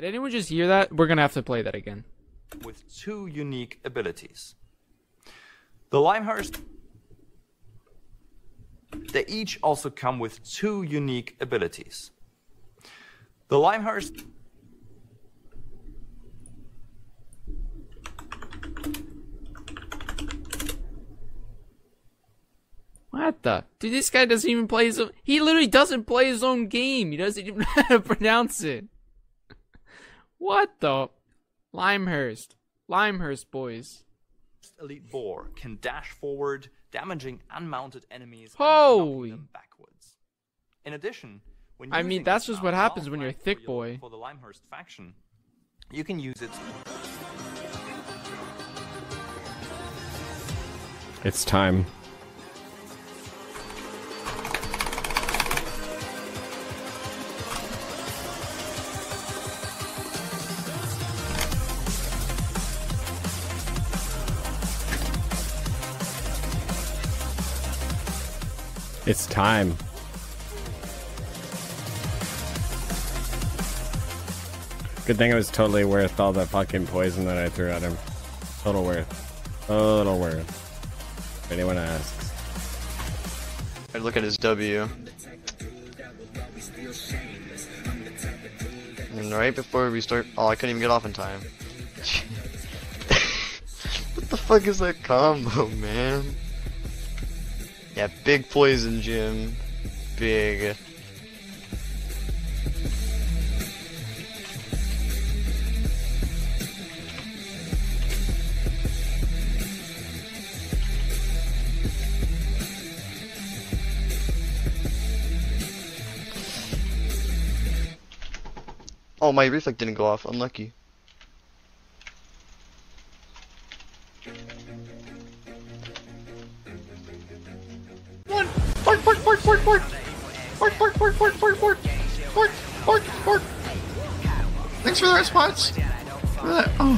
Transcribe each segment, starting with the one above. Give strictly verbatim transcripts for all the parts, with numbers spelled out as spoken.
Did anyone just hear that? We're gonna have to play that again. With two unique abilities. The Limehurst... They each also come with two unique abilities. The Limehurst... What the? Dude, this guy doesn't even play his own... He literally doesn't play his own game. He doesn't even know how to pronounce it. What the? Limehurst. Limehurst, boys. Elite boar can dash forward, damaging unmounted enemies Holy. and knocking them backwards. In addition, when I mean that's just what happens when you're a thick boy. For the Limehurst faction, you can use it. It's time. It's time. Good thing it was totally worth all that fucking poison that I threw at him. Total worth. Total worth. If anyone asks. I look at his W. And right before we start... Oh, I couldn't even get off in time. What the fuck is that combo, man? Yeah, big poison gym. Big. Oh, my reflect didn't go off. Unlucky. Fort, fort, fort, fort, fort, fort, fort, fort, fort, fort, fort. Thanks for the response. Uh, oh.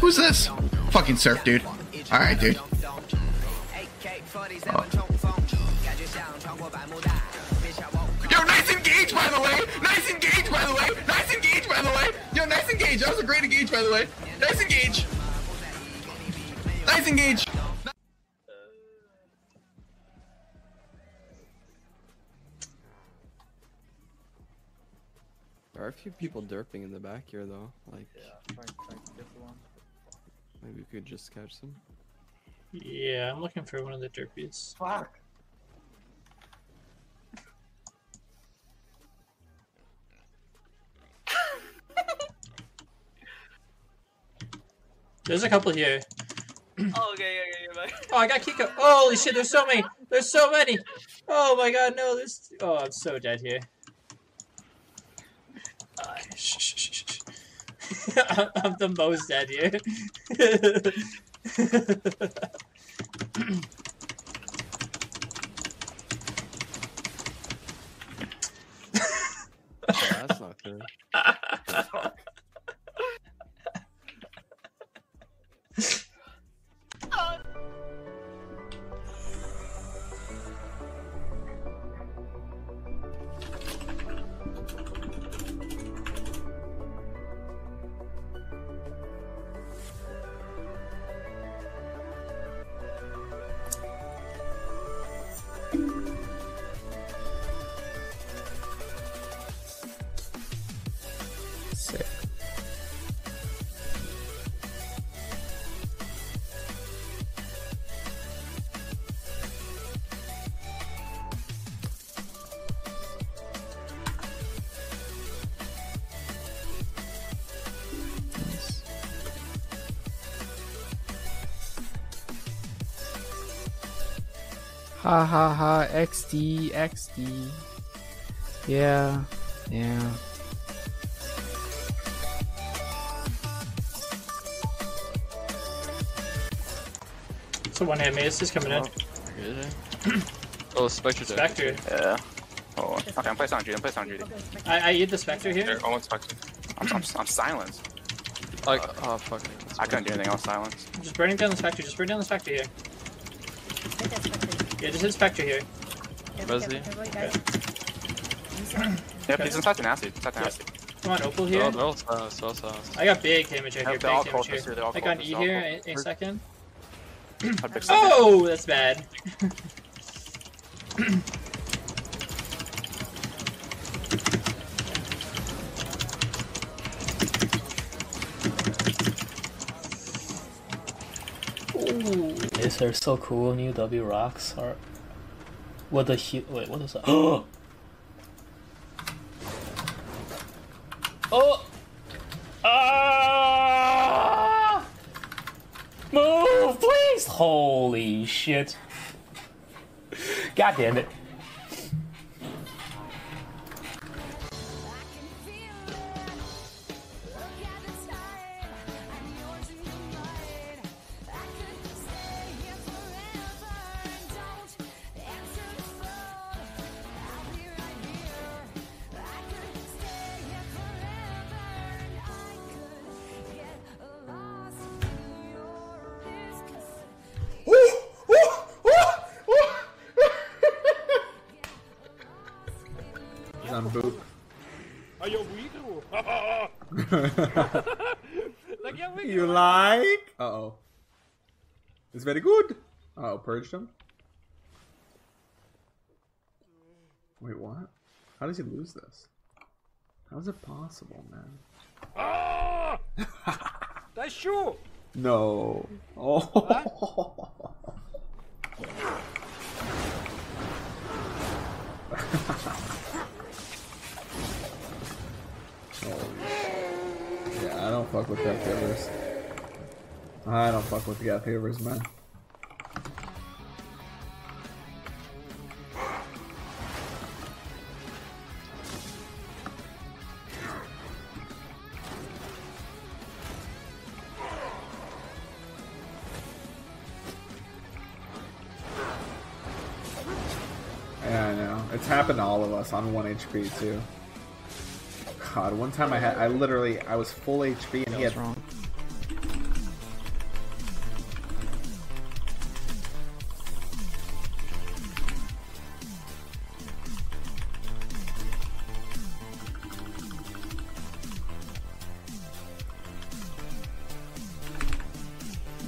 Who's this? Fucking surf, dude. All right, dude. Oh. Yo, nice engage, by the way. Nice engage, by the way. Nice engage, by the way. Yo, nice engage. That was a great engage, by the way. Nice engage. Nice engage. There are a few people derping in the back here, though. Like, yeah, trying, trying to get the one. Maybe we could just catch them. Yeah, I'm looking for one of the derpies. Fuck! There's a couple here. Oh, okay, okay, okay. Oh, I got Kiko. Holy shit, there's so many! There's so many! Oh my god, no, there's... Oh, I'm so dead here. Uh, shh, shh, shh, shh. I'm, I'm the most dead here. Oh, that's not good. Ha ha ha, X D, X D. Yeah, yeah. So one hit me, it's just coming oh, in. Oh, Spectre. Spectre. Yeah. Oh, okay, I'm playing on Judy, I'm playing on Judy. I, I eat the Spectre here? They're almost Spectre. I'm, I'm, I'm silenced. Like, uh, oh, fuck. I couldn't do anything, I was silenced. Just burning down the Spectre, just burn down the Spectre here. Yeah, just hit Spectre here. Yep, yep, yep, yep, yep, yep, yep, he's inside an acid. Inside an acid. Come on, Opal here. They're all, they're all fast, all fast. I got big damage right here, big damage here. here. I got E here in a second. Oh, that's bad. Is there so cool new W rocks or what the he wait what is that? Oh! Oh! Ah! Move, please! Holy shit! God damn it! You like? Uh oh. It's very good. Uh oh, purged him. Wait, what? How does he lose this? How is it possible, man? Ah! That's you! No. Oh. I don't fuck with Death Givers. I don't fuck with Death Givers, man. Yeah, I know. It's happened to all of us on one H P, too. God, one time I had, I literally, I was full H P and he had... wrong.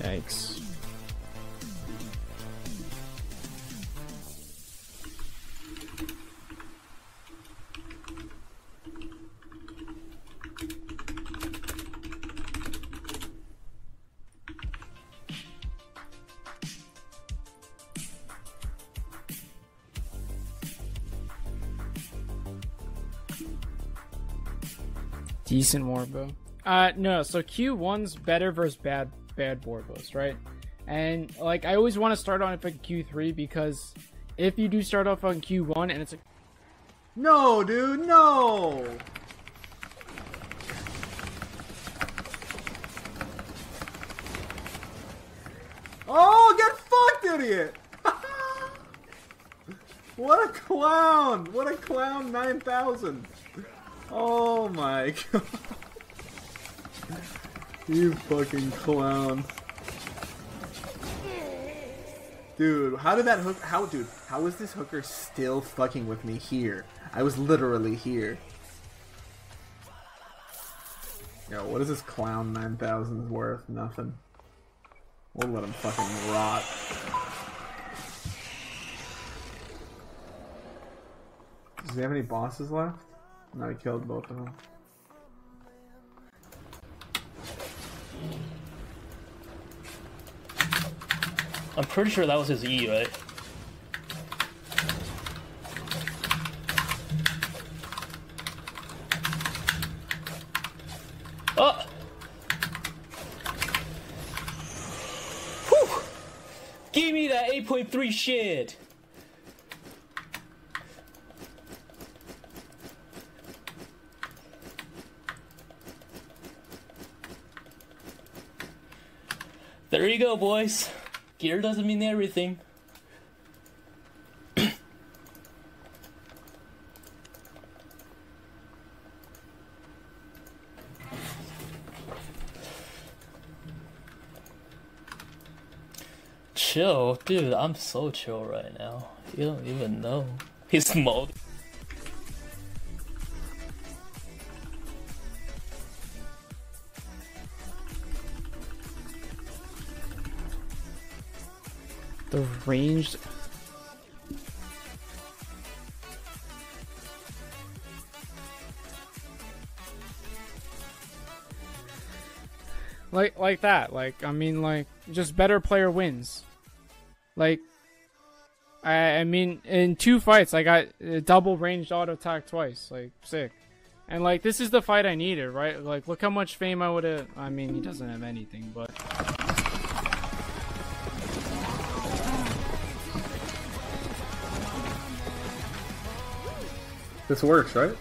Yikes. Decent Warbow. Uh, no, so Q one's better versus bad bad Warbows, right? And, like, I always want to start on Q three because if you do start off on Q one and it's like... No, dude, no! Oh, get fucked, idiot! What a clown! What a clown nine thousand! Oh my god. You fucking clown. Dude, how did that hook how dude, how is this hooker still fucking with me here? I was literally here. Yo, what is this clown nine thousand worth? Nothing. We'll let him fucking rot. Does he have any bosses left? No, I killed both of them. I'm pretty sure that was his E, right? Oh! Whew! Give me that eight point three shit! There you go, boys. Gear doesn't mean everything. Chill, dude. I'm so chill right now. You don't even know his mode. The ranged... Like, like that. Like, I mean, like, just better player wins. Like, I, I mean, in two fights, I got a double ranged auto attack twice. Like, sick. And, like, this is the fight I needed, right? Like, look how much fame I would've... I mean, he doesn't have anything, but... This works, right?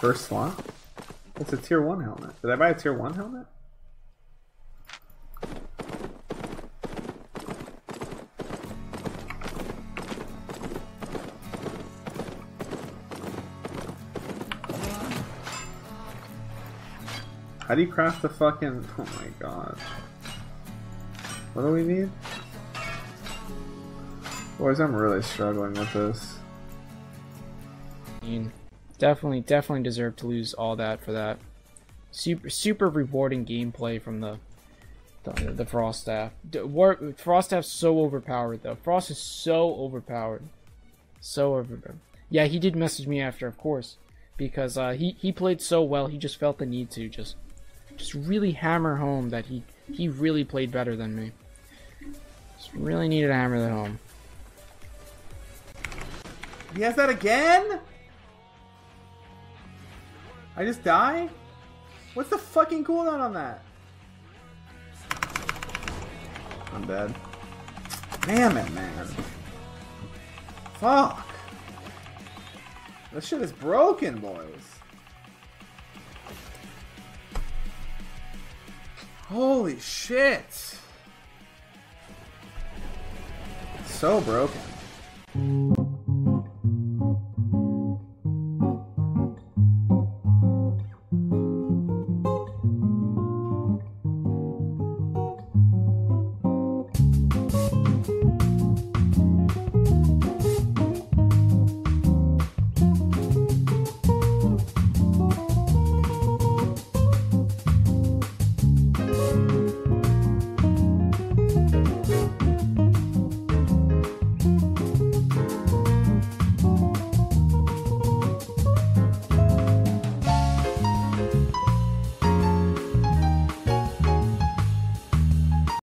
First slot? It's a tier one helmet. Did I buy a tier one helmet? How do you craft the fucking... Oh my god. What do we need? Boys, I'm really struggling with this. Definitely, definitely deserve to lose all that for that. Super, super rewarding gameplay from the the, the Froststaff. Froststaff's so overpowered though. Frost is so overpowered. So overpowered. Yeah, he did message me after, of course. Because uh, he, he played so well, he just felt the need to just... Just really hammer home that he he really played better than me. Just really needed to hammer that home. He has that again? I just die? What's the fucking cooldown on that? I'm dead. Damn it, man. Fuck. This shit is broken, boys. Holy shit! So broken.